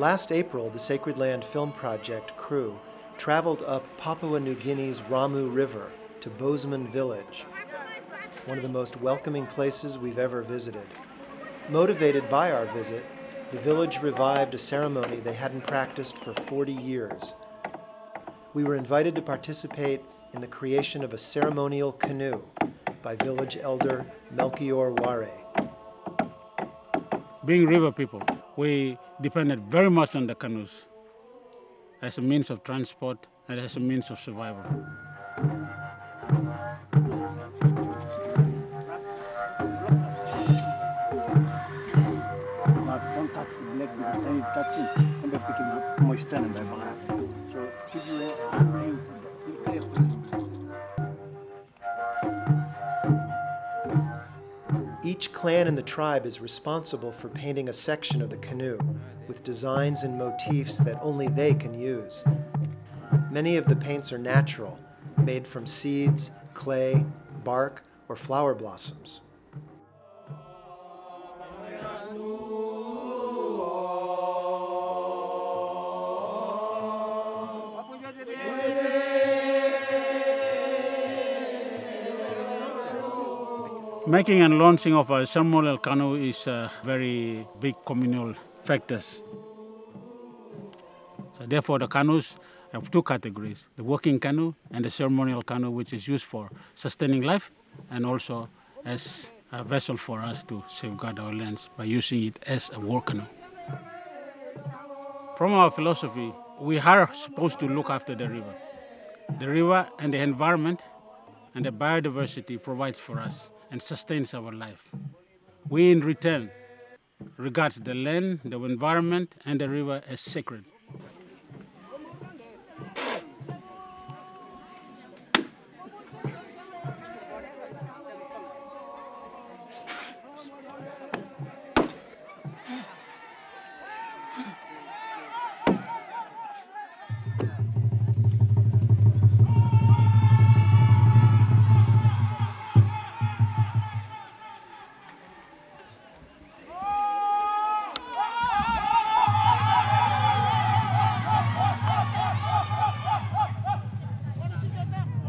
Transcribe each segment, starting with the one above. Last April, the Sacred Land Film Project crew traveled up Papua New Guinea's Ramu River to Bosmun Village, one of the most welcoming places we've ever visited. Motivated by our visit, the village revived a ceremony they hadn't practiced for 40 years. We were invited to participate in the creation of a ceremonial canoe by village elder Melchior Ware. Being river people, we depended very much on the canoes as a means of transport and as a means of survival. Each clan in the tribe is responsible for painting a section of the canoe with designs and motifs that only they can use. Many of the paints are natural, made from seeds, clay, bark, or flower blossoms. Making and launching of a ceremonial canoe is a very big communal factors. So therefore the canoes have two categories, the working canoe and the ceremonial canoe, which is used for sustaining life and also as a vessel for us to safeguard our lands by using it as a war canoe. From our philosophy, we are supposed to look after the river. The river and the environment and the biodiversity provides for us and sustains our life. We, in return, regards the land, the environment, and the river as sacred.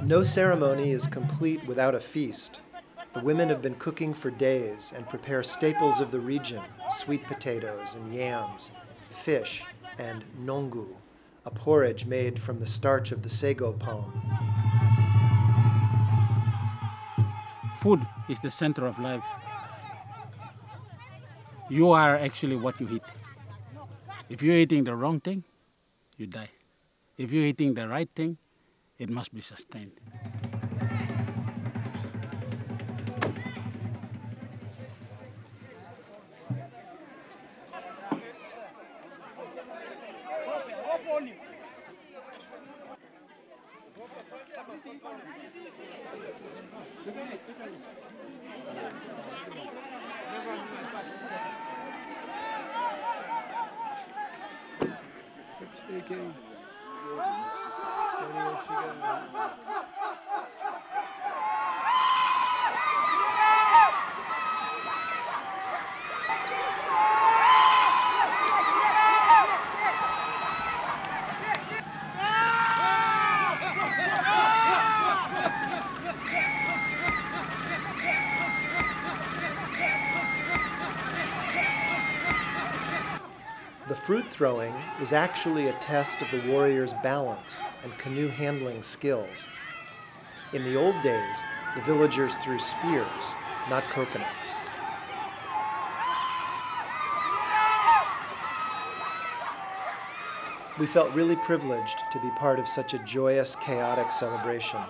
No ceremony is complete without a feast. The women have been cooking for days and prepare staples of the region, sweet potatoes and yams, fish, and nongu, a porridge made from the starch of the sago palm. Food is the center of life. You are actually what you eat. If you're eating the wrong thing, you die. If you're eating the right thing, it must be sustained. The fruit throwing is actually a test of the warrior's balance and canoe handling skills. In the old days, the villagers threw spears, not coconuts. We felt really privileged to be part of such a joyous, chaotic celebration.